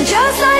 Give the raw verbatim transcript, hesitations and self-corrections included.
And just like